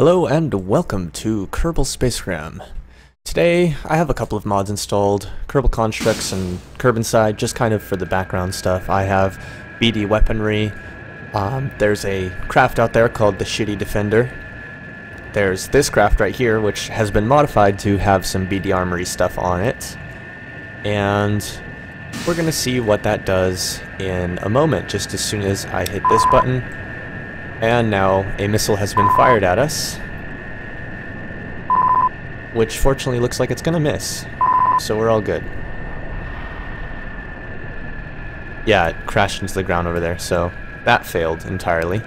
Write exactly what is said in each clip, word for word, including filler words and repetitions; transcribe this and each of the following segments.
Hello and welcome to Kerbal Spacegram. Today I have a couple of mods installed, Kerbal Constructs and Kerbin Side, just kind of for the background stuff. I have B D Weaponry, um, there's a craft out there called the Shitty Defender, there's this craft right here which has been modified to have some B D Armory stuff on it, and we're going to see what that does in a moment, just as soon as I hit this button. And now a missile has been fired at us, which fortunately looks like it's gonna miss, so we're all good. Yeah, it crashed into the ground over there, so that failed entirely.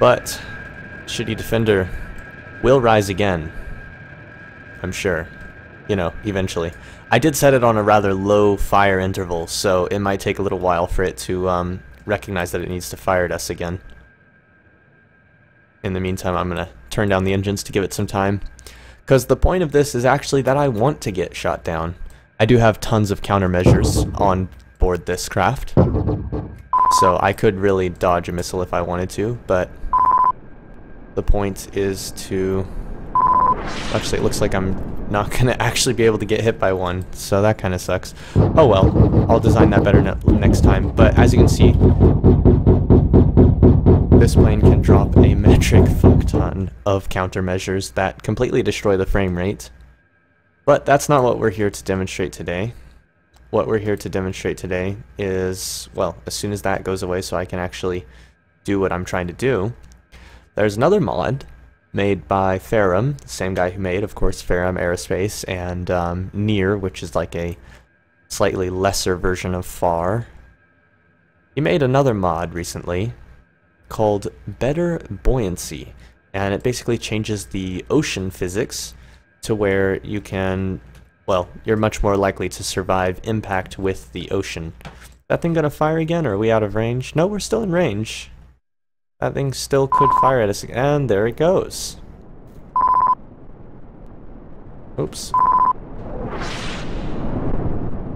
But Shitty Defender will rise again, I'm sure. You know, eventually. I did set it on a rather low fire interval, so it might take a little while for it to um, recognize that it needs to fire at us again. In the meantime, I'm going to turn down the engines to give it some time, because the point of this is actually that I want to get shot down. I do have tons of countermeasures on board this craft, so I could really dodge a missile if I wanted to, but the point is to... Actually, it looks like I'm not going to actually be able to get hit by one, so that kind of sucks. Oh well, I'll design that better next time, but as you can see, this plane can drop a metric fuckton of countermeasures that completely destroy the frame rate. But that's not what we're here to demonstrate today. What we're here to demonstrate today is, well, as soon as that goes away so I can actually do what I'm trying to do, there's another mod made by Ferram, the same guy who made, of course, Ferram Aerospace, and um, Near, which is like a slightly lesser version of Far. He made another mod recently called Better Buoyancy, and it basically changes the ocean physics to where you can, well, you're much more likely to survive impact with the ocean. That thing gonna fire again, or are we out of range? No, we're still in range. That thing still could fire at us, and there it goes. Oops.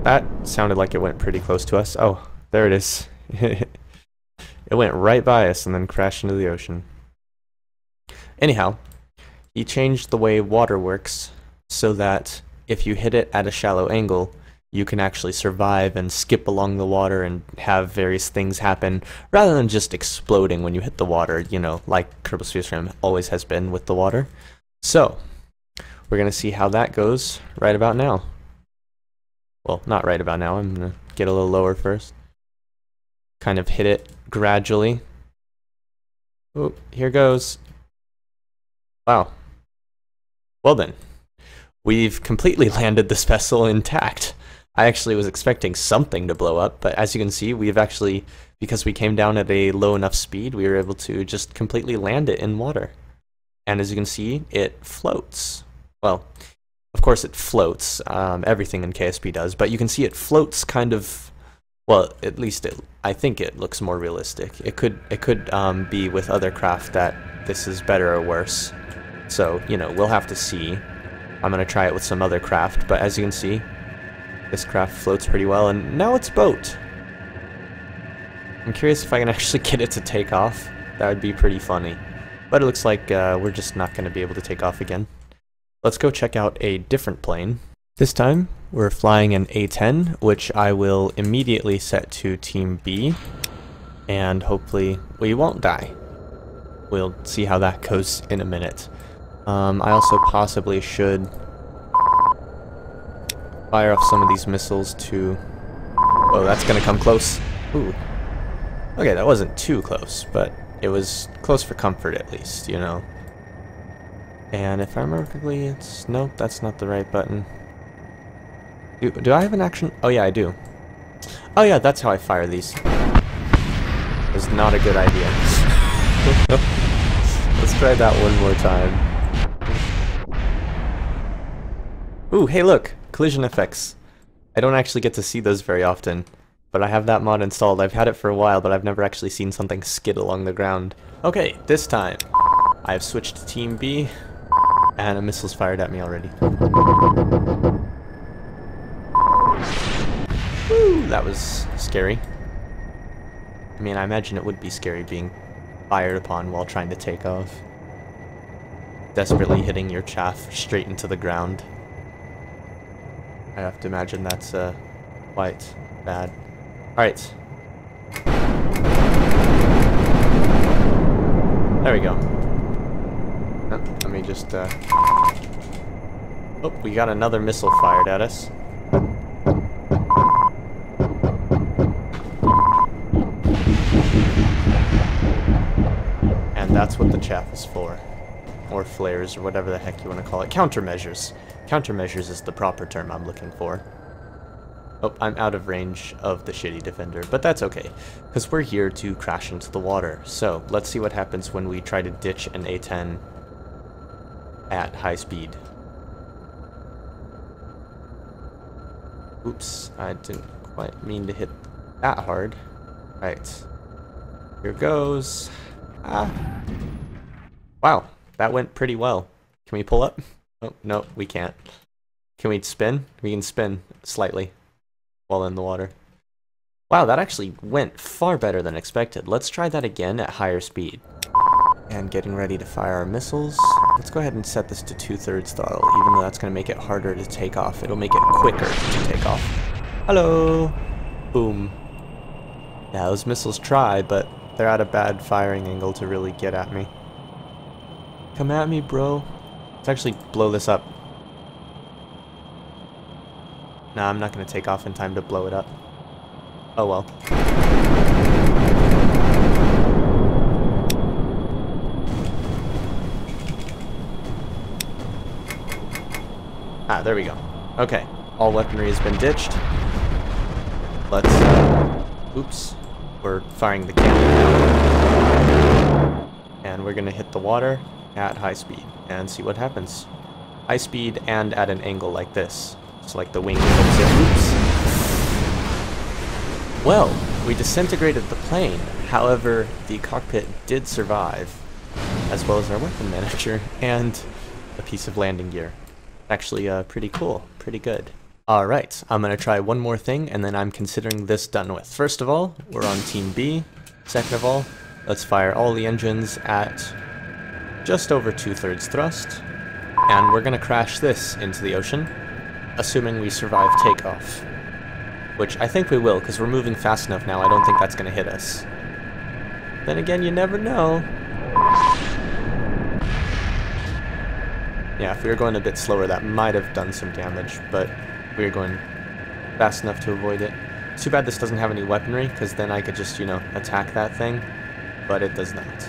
That sounded like it went pretty close to us. Oh, there it is. It went right by us and then crashed into the ocean. Anyhow, he changed the way water works so that if you hit it at a shallow angle, you can actually survive and skip along the water and have various things happen rather than just exploding when you hit the water, you know, like Kerbal Spacegram always has been with the water. So, we're going to see how that goes right about now. Well, not right about now. I'm going to get a little lower first. Kind of hit it gradually. Oh, here goes. Wow. Well then, we've completely landed this vessel intact. I actually was expecting something to blow up, but as you can see, we've actually, because we came down at a low enough speed, we were able to just completely land it in water. And as you can see, it floats. Well, of course it floats. Um, everything in K S P does, but you can see it floats kind of. Well, at least it, I think it looks more realistic. It could it could um, be with other craft that this is better or worse. So, you know, we'll have to see. I'm going to try it with some other craft, but as you can see, this craft floats pretty well, and now it's a boat. I'm curious if I can actually get it to take off. That would be pretty funny. But it looks like uh, we're just not going to be able to take off again. Let's go check out a different plane. This time, we're flying an A ten, which I will immediately set to Team B, and hopefully we won't die. We'll see how that goes in a minute. Um, I also possibly should fire off some of these missiles to... Oh, that's gonna come close. Ooh. Okay, that wasn't too close, but it was close for comfort at least, you know. And if I remember correctly, it's... Nope, that's not the right button. Do, do I have an action? Oh yeah, I do. Oh yeah, that's how I fire these. It's not a good idea. Let's try that one more time. Ooh, hey look! Collision effects. I don't actually get to see those very often, but I have that mod installed. I've had it for a while, but I've never actually seen something skid along the ground. Okay, this time I've switched to Team B, and a missile's fired at me already. Woo, that was scary. I mean, I imagine it would be scary being fired upon while trying to take off. desperately hitting your chaff straight into the ground. I have to imagine that's uh, quite bad. Alright. There we go. Oh, let me just... Uh... Oh, we got another missile fired at us. And that's what the chaff is for. Or flares, or whatever the heck you want to call it. Countermeasures. Countermeasures is the proper term I'm looking for. Oh, I'm out of range of the shitty defender, but that's okay, because we're here to crash into the water. So, let's see what happens when we try to ditch an A ten at high speed. Oops, I didn't quite mean to hit that hard. Right. Here goes. Ah. Wow, that went pretty well. Can we pull up? Oh, no, we can't. Can we spin? We can spin slightly while in the water. Wow, that actually went far better than expected. Let's try that again at higher speed. And getting ready to fire our missiles. Let's go ahead and set this to two-thirds throttle, even though that's going to make it harder to take off. It'll make it quicker to take off. Hello! Boom. Yeah, those missiles try, but they're at a bad firing angle to really get at me. Come at me, bro. Let's actually blow this up. Nah, I'm not going to take off in time to blow it up. Oh well. Ah, there we go. Okay, all weaponry has been ditched. Let's... Uh, oops. We're firing the cannon now. And we're going to hit the water at high speed and see what happens. High speed and at an angle like this. It's like the wing comes in. Oops. Well, we disintegrated the plane. However, the cockpit did survive, as well as our weapon manager and a piece of landing gear. Actually, uh, pretty cool. Pretty good. All right, I'm gonna try one more thing, and then I'm considering this done with. First of all, we're on Team B. Second of all, let's fire all the engines at just over two-thirds thrust, and we're gonna crash this into the ocean. Assuming we survive takeoff, which I think we will, because we're moving fast enough now. I don't think that's going to hit us. Then again, you never know. Yeah, if we were going a bit slower, that might have done some damage, but we were going fast enough to avoid it. It's too bad this doesn't have any weaponry, because then I could just, you know, attack that thing, but it does not.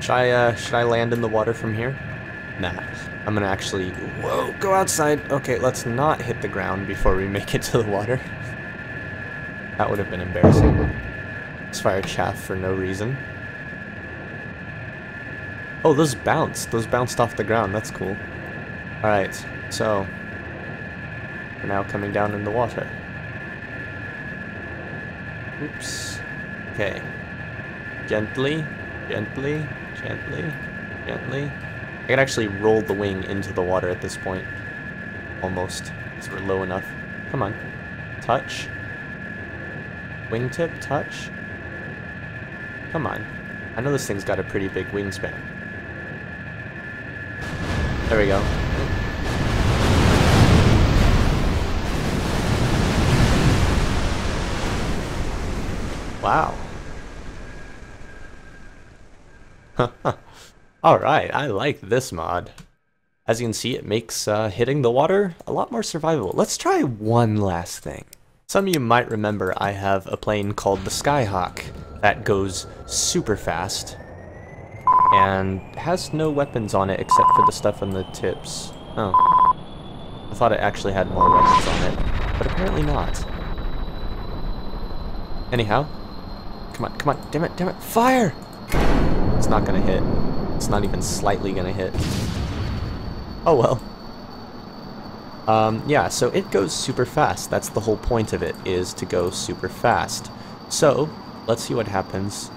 Should I, uh, should I land in the water from here? Nah, I'm gonna actually, whoa, go outside. Okay, let's not hit the ground before we make it to the water. That would have been embarrassing. Let's fire chaff for no reason. Oh, those bounced. Those bounced off the ground. That's cool. Alright, so we're now coming down in the water. Oops. Okay. Gently, gently, gently, gently. I could actually roll the wing into the water at this point. Almost. Because we're low enough. Come on. Touch. Wingtip, touch. Come on. I know this thing's got a pretty big wingspan. There we go. Wow. Haha. Alright, I like this mod. As you can see, it makes uh, hitting the water a lot more survivable. Let's try one last thing. Some of you might remember I have a plane called the Skyhawk that goes super fast and has no weapons on it except for the stuff on the tips. Oh. I thought it actually had more weapons on it, but apparently not. Anyhow. Come on, come on, damn it, damn it, fire! It's not gonna hit. It's not even slightly gonna hit. Oh well. Um, yeah, so it goes super fast. That's the whole point of it, is to go super fast. So, let's see what happens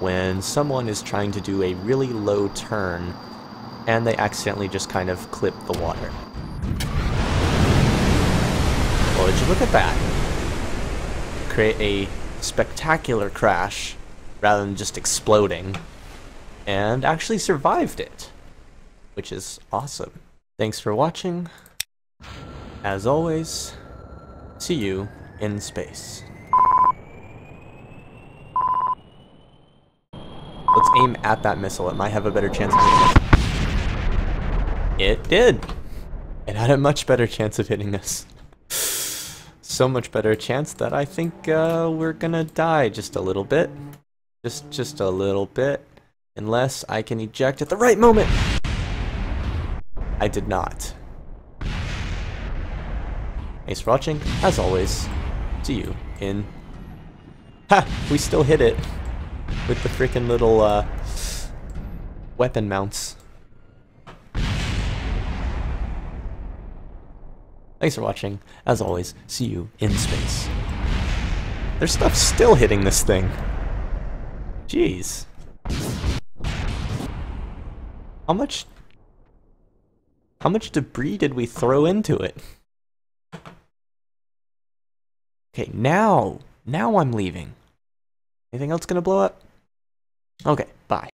when someone is trying to do a really low turn and they accidentally just kind of clip the water. Well, did you look at that? Create a spectacular crash rather than just exploding. and actually survived it, which is awesome. Thanks for watching. As always, see you in space. Let's aim at that missile. It might have a better chance of hitting us. It did. It had a much better chance of hitting us. So much better chance that I think uh, we're gonna die just a little bit. Just, just a little bit. Unless I can eject at the right moment. I did not. Thanks for watching. As always, see you in... Ha! We still hit it with the freaking little uh, weapon mounts. Thanks for watching. As always, see you in space. There's stuff still hitting this thing. Jeez. How much... How much debris did we throw into it? Okay, now, now I'm leaving. Anything else gonna blow up? Okay, bye.